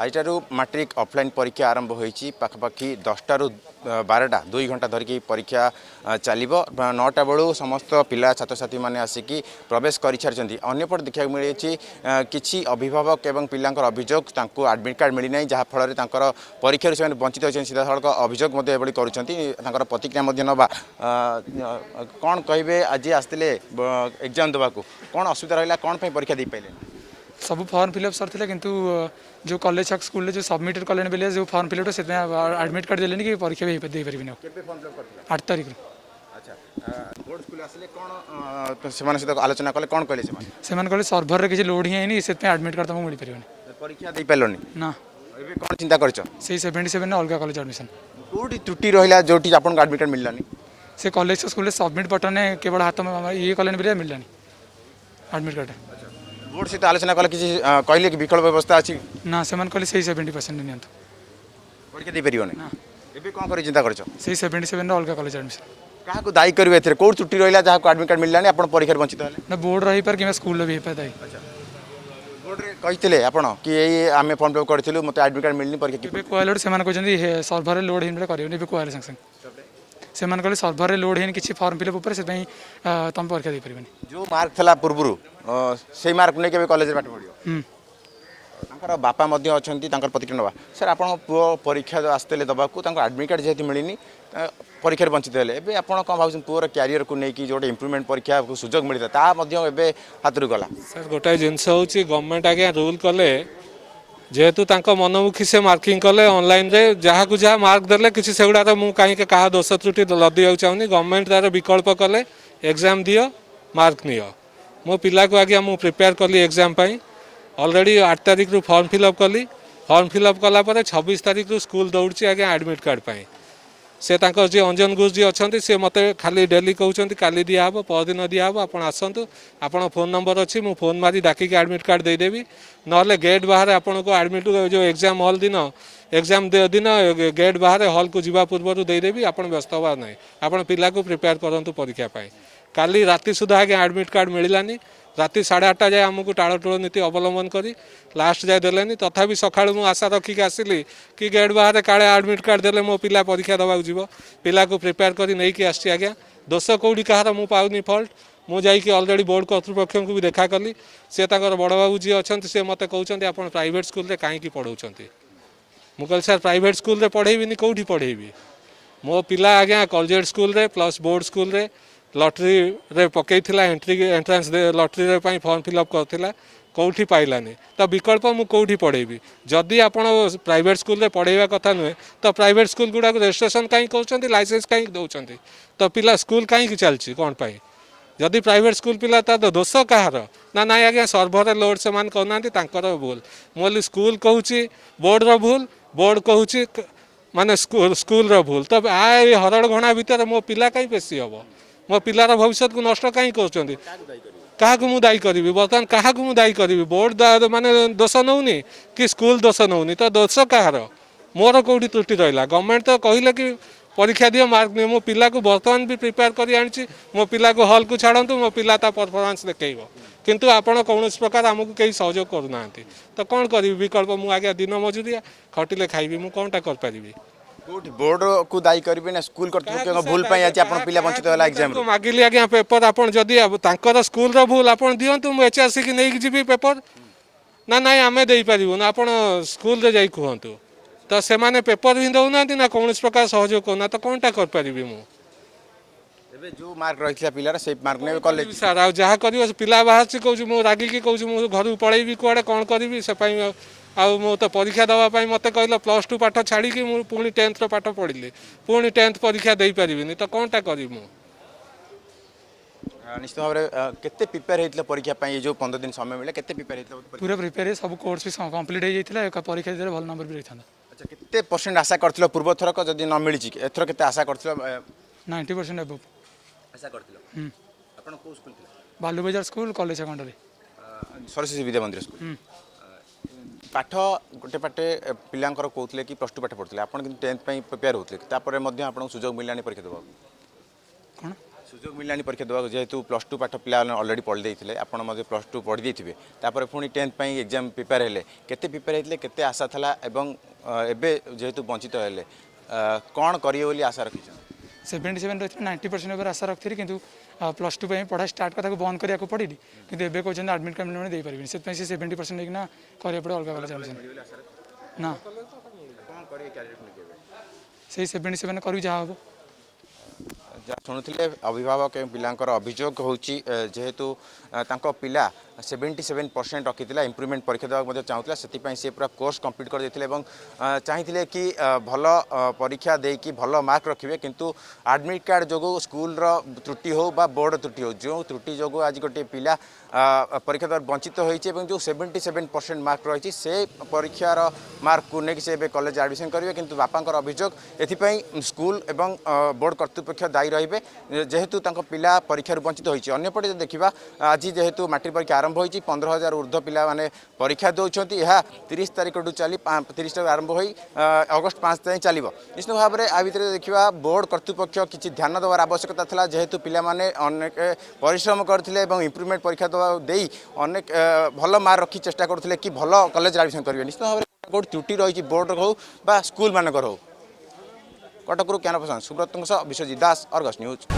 आज matric offline परीक्षा आरंभ होती पाखापाखि 10टा रू 12टा 2 घंटा धरिकी परीक्षा चलो 9टा बेलू समस्त पिला छात्र छात्री मैंने आसिक प्रवेश कर सारी। अंपट देखा मिली कि अभिभावक एवं पिला अभियोग आडमिट कार्ड मिलना जहाँफल परीक्षा से वंचित होती सीधा साल अभियोग कर प्रतिक्रिया ना कौन कहे आज आसते एग्जाम देवा कौन असुविधा रहा कौन परीक्षा दे पारे सब फॉर्म फिलअप सर किंतु जो कॉलेज स्कूल जो सबमिट कले बेले जो फॉर्म फिलअप से एडमिट कार्ड देले कि परीक्षा भी दे पारिबिना 8 तारीख रो। अच्छा बोर्ड स्कूल आसले कोन सेमान से आलोचना कले कोन कहले सेमान सेमान कहले सर्वर रे किछ लोड ही आइनी से एडमिट कार्ड तुम मिल पारिबनी परीक्षा दे पालोनी ना एबे कोन चिंता करछो से 77 ने अलगा कॉलेज एडमिशन कोडी त्रुटि रहिला जोटी आपन एडमिट कार्ड मिललानी से कॉलेज स्कूल सबमिट बटन केवल हाथ में ये कले बेले मिललानी एडमिट कार्ड बोर्ड सहित आलोचना कले कि कहले कि विकल्प व्यवस्था अछि ना सेमान कहले से 70% नियंत परीक्षा दे परियो नै एबे कोन करै चिंता करछो से 77 न अलगा कॉलेज एडमिशन काहा को दाई करबे एथरे कोड छुट्टी रहला जहा को एडमिट कार्ड मिललानी आपन परीक्षा वंचित हले ना बोर्ड रही पर कि स्कूल भी पर दाई। अच्छा बोर्ड रे कहितले आपन कि एई आमे फॉर्म फिल अप करथिलु मते एडमिट कार्ड मिलनी परीक्षा कि एबे कोइलोड सेमान कहजनि सर्वर रे लोड हिन बेले करियो नै एबे कोइल संग संग सेमान कहले सर्वर रे लोड हिन किछि फॉर्म फिल अप ऊपर से तई तम परीक्षा दे परिबनी जो मार्क थला पूर्वरु से मार्क नहीं के कॉलेज पाठ पढ़ो बापा अच्छा प्रतिक्रिया ना सर आप पु परीक्षा आसते दबाक आडमिट कार्ड जेहतु मिलनी परीक्षा वंचित है एवं आपड़ कौन भाव पुअर क्यारियर को लेकिन जो गोटे इंप्रूवमेंट परीक्षा को सुजोग मिलता हाथ गला सर गोटाए जिनस हूँ गवर्नमेंट आज रूल कले जेहेतु मनमुखी से मार्किंग कले ऑनलाइन रे जहाँ को जहाँ मार्क देले किसी से गुड़ा तो मुझे कहीं क्या दोष त्रुटि लदिया चाहूँगी गवर्नमेंट तार विकल्प कले एग्जाम दियो मार्क नि मो पिला को आगे मुझे प्रिपेयर कली एग्जाम पाई ऑलरेडी 8 तारीख रू फॉर्म फिलअप कली फॉर्म फिलअप कला परे 26 तारीख रू स्कूल दौड़ी आगे एडमिट कार्ड पाई से जी अंजन घोष जी अच्छा सी मत खाली डेली कहते काली दिहब परदिन दिहब आप आसतु आप फोन नंबर अच्छी मुझे फोन मारी डाकिक एडमिट कार्ड देदेवि ना गेट बाहर आपन को एडमिट जो एग्जाम हल दिन एग्जाम दिन गेट बाहर हल को जावा पूर्वर देदेवि आप व्यस्त हवा ना आप पिला को प्रिपेयर करूँ परीक्षापी काली राति सुधा आगे एडमिट कार्ड मिललानी राति 8:30 जाए आमको टाड़टोल नीति अवलम्बन करी लास्ट जाए देलेनी तथा सका आशा रखिक आसली कि गेट बाहर काले एडमिट कार्ड देले मो पिला परीक्षा दबाक जीव पिला को प्रिपेयर करी नहीं कि आसी आज्ञा दोष कौड़ी कहार मु पाउनी फल्ट मु जाइकी ऑलरेडी बोर्ड कर्तृपक्ष को भी देखा कली से बड़ बाबू जी अच्छा सी मत कहते आप प्राइवेट स्कूल में कहीं पढ़ाऊँ मु कह सर प्राइवेट स्कूल में पढ़ेबी कौटी पढ़ेबी मो पिला आज्ञा कॉलेज स्कूल में प्लस बोर्ड स्कूल में लॉटरी रे पकई एंट्रांस लॉटरी रे पाई फॉर्म फिलअप करथिला कोठी पाइलानी तो विकल्प मु कोठी पढ़ेबी जदि आपण प्राइवेट स्कूल रे पढ़ेवा कथा नुहे तो प्राइवेट स्कूल गुडा रजिस्ट्रेशन काई करछंती लाइसेंस काई दउछंती तो पिला स्कूल काई चलछि कोन पाई जदि प्राइवेट स्कूल पिला ता दोष कहार ना ना आज्ञा सर्वर लोड से मान करनांती तांकर भूल मोली स्कूल कहूछि बोर्ड रो भूल बोर्ड कहूछि माने स्कूल रो भूल तो आ हरड़ घणा भीतर मो पिला काई पेसी हबो मो पिलार भविष्य को नष्ट कहीं कर दायी करी बर्तमान क्या दायी करी बोर्ड माने दोष नौनी कि स्कूल दोष नौनी तो दोष कहार मोर कौटी त्रुटि रहा गवर्नमेंट तो कहले कि परीक्षा दियो मार्क नहीं मो पिला को बर्तमान भी प्रिपेयर कर आनी मो पिला को हल को छाड़ू मो पिला परफॉर्मेंस देखेब किंतु आपण कौन प्रकार आमको कहीं सहयोग करना तो कौन करी विकल्प मुझे आगे दिन मजूरिया खटिले खाइबी मुझे कौनटा करपरि बोर्ड को दायी करेंगे ना स्कूल भूल पिला वंचित एग्जाम मागिली आज्ञा पेपर आपड़ी स्कूल भूल आप दिंतु मुझे आसिक नहीं जी पेपर ना ना आम दे पारूँ आप स्कूल जा कहतु तो से पेपर ही दौना ना कौन प्रकार सहयोग करना तो कौनटा करपरि मुझे जो मार्क रही पिलार से मार्क नहीं कॉलेज सर आज जहाँ कर पिला बाहर कौच मुझे रागिकी कौच मुझे घर पलैबी कौड़े कौन करी से आउ मो तो परीक्षा दवापाई मत कहला +2 पाठ छाड़ी पुणी 10th रो पाठ पढ़िली पुणी 10th परीक्षा दे पारिबिनी तो कौनटा करी मु निश्चित भाव केते प्रिपेयर हेतला परीक्षा पाई जो 15 दिन समय मिले केते प्रिपेयर हेतला पूरा प्रिपेयर सब कोर्स भी कंप्लीट हो जाइतला एक परीक्षा दे भल नंबर भी रहिथाना। अच्छा केते % आशा करथिलो पूर्व थरक जदी न मिलि छि एथरो केते आशा करथिलो 90% अबव आशा करथिलो आपण को स्कूल थिला बालू बाजार स्कूल कॉलेज खंडरे सरस्वती विद्या मंदिर स्कूल पाठ गोटे पटे पिला कहते कि +2 पाठ पढ़ुते आप 10th प्रिपेयर होते सुजोग मिललानी परीक्षा देवा सुजोग मिललानी परीक्षा देवाक जेहेतु प्लस टू पाठ पिला अलरेडी पढ़ी देते आपड़ प्लस टू पढ़ी देते पुणी टेन्थ एग्जाम प्रिपेयर होले केते प्रिपेयर होते केते आशा था एवं एबे जेहेतु वंचित होले कौन करिए आशा रखी 77 रही 90% पर आशा रखी कि प्लस टू पढ़ा स्टार्ट करा बंद करने को पड़ी कि एवं कहते आडमिट कार्ड मैंने दे पारे से 70% लेकिन करा पड़े अलग अलग चाहते ना से 77 करी जहाँ हम शुणुले अभिभावक पिलांकर अभियोग होची जेहेतु तांको पिला 77% रखी इंप्रूवमेंट परीक्षा देवाक चाहूला से पूरा कोर्स कंप्लीट कर देथिले एवं चाहिए कि भल परीक्षा देकी भल मार्क रखिए किंतु एडमिट कार्ड जो स्कूल रो त्रुटि हो बा बोर्ड त्रुटि हो जो त्रुटि जो आज गोटे पिला परीक्षा द्वारा वंचित होईचे एवं जो 77% मार्क रही से परीक्षार मार्क को लेकिन से कॉलेज एडमिशन करेंगे किंतु बापांकर अभियोग एथिपई स्कूल एवं बोर्ड कर्तृपक्ष दायी रही जेहेतु पिला परीक्षार वंचित होईचे। अन्यपटे देखा आज जेहेतु मैट्रिक परीक्षा आरंभ होती 15,000 ऊर्ध्व पिला माने परीक्षा दौरान यह 30 तारीख चली 30 तारीख आरंभ हो अगस्त 5 तारीख चलो निश्चित भाव में आ भर देखा बोर्ड कर्तृपक्ष किसी ध्यान देवार आवश्यकता था जेहेतु पिला माने अनेक परिश्रम करथिले इंप्रूवमेंट परीक्षा देई अनेक भल मार्क रखी चेष्टा करथिले कि भल कॉलेज एडमिशन करेंगे निश्चित भाव में गोटे त्रुटि रही बोर्ड हो स्कूल मानक हो। कटकू कैनपसन सुब्रत विश्वजीत दास, आर्गस न्यूज।